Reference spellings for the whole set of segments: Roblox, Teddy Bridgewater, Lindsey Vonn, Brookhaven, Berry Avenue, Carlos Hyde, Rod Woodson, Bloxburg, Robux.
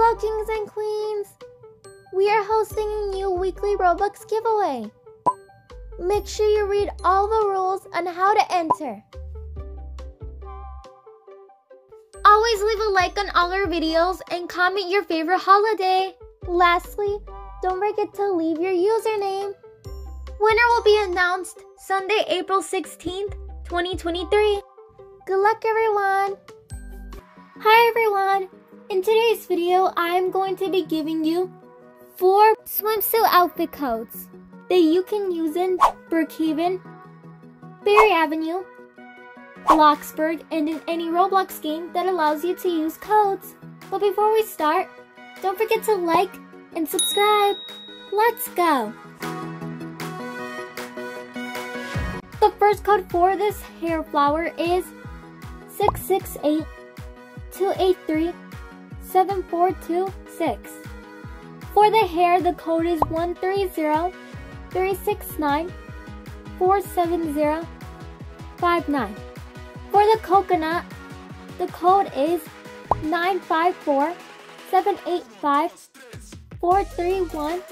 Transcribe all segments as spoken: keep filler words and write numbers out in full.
Hello, kings and queens! We are hosting a new weekly Roblox giveaway. Make sure you read all the rules on how to enter. Always leave a like on all our videos and comment your favorite holiday. Lastly, don't forget to leave your username. Winner will be announced Sunday, April sixteenth, twenty twenty-three. Good luck, everyone! Hi, everyone! In today's video, I'm going to be giving you four swimsuit outfit codes that you can use in Brookhaven, Berry Avenue, Bloxburg, and in any Roblox game that allows you to use codes. But before we start, don't forget to like and subscribe. Let's go! The first code for this hair flower is six six eight, two eight three, seven four two six. For the hair, the code is one three zero, three six nine, four seven zero, five nine. For the coconut, the code is nine five four, seven eight five, four three one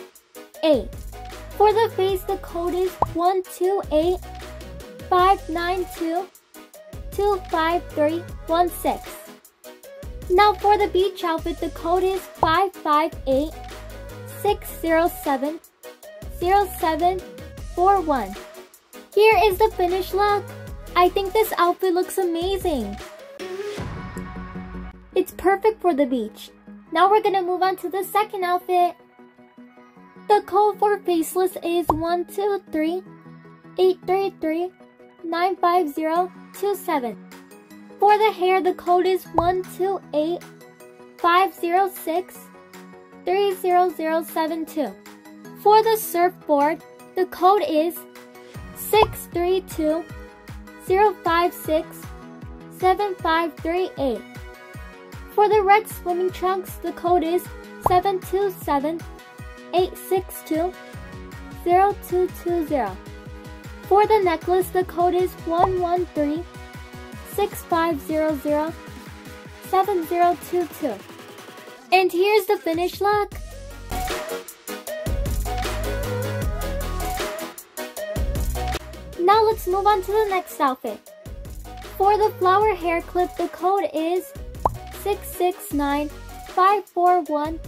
eight. For the face, the code is one two eight, five nine two, two five three one six. Now for the beach outfit, the code is five five eight, six zero seven, zero seven four one. Here is the finished look. I think this outfit looks amazing. It's perfect for the beach. Now we're gonna move on to the second outfit. The code for faceless is one two three, eight three three, nine five zero two seven. For the hair, the code is one two eight, five zero six, three zero zero seven two. For the surfboard, the code is six three two, zero five six, seven five three eight. For the red swimming trunks, the code is seven two seven, eight six two, zero two two zero. For the necklace, the code is one one three, six five zero zero, seven zero two two. And here's the finished look. Now let's move on to the next outfit. For the flower hair clip, the code is six six nine, five four one,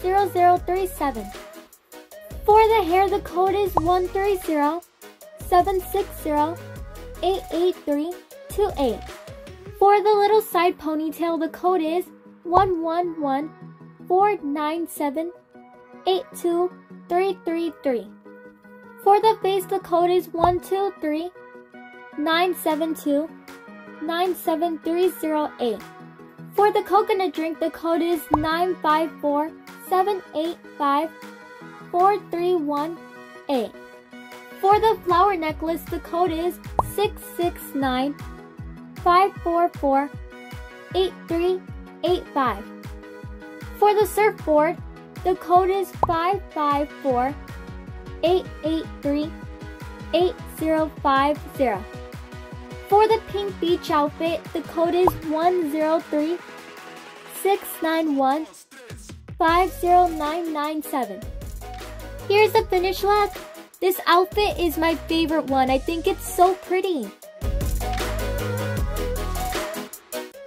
zero zero three seven. For the hair, the code is one three zero, seven six zero, eight eight three two eight. For the little side ponytail, the code is one one one, four nine seven, eight two three three three. For the face, the code is one two three, nine seven two, nine seven three zero eight. For the coconut drink, the code is nine five four, seven eight five, four three one eight. For the flower necklace, the code is six six nine, five four four, eight three eight five. For the surfboard, the code is five five four, eight eight three, eight zero five zero. For the pink beach outfit, the code is one zero three, six nine one, five zero nine nine seven. Here's the finished look. This outfit is my favorite one. I think it's so pretty.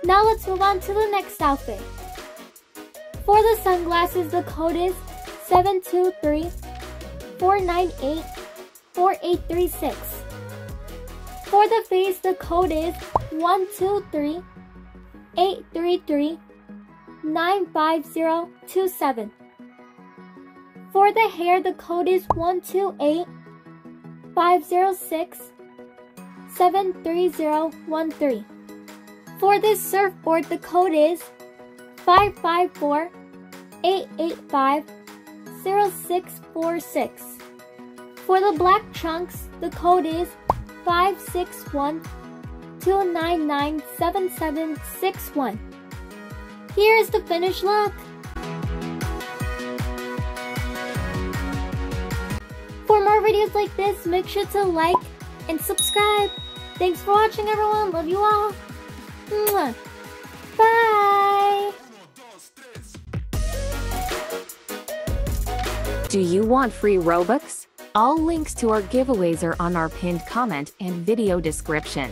Now let's move on to the next outfit. For the sunglasses, the code is seven two three, four nine eight, four eight three six. For the face, the code is one two three, eight three three, nine five zero two seven. For the hair, the code is one two eight, five zero six, seven three zero one three. For this surfboard, the code is five five four, eight eight five, zero six four six. For the black trunks, the code is five six one, two nine nine, seven seven six one. Here is the finished look. For more videos like this, make sure to like and subscribe. Thanks for watching, everyone. Love you all. Mwah. Bye. Do you want free Robux? All links to our giveaways are on our pinned comment and video description.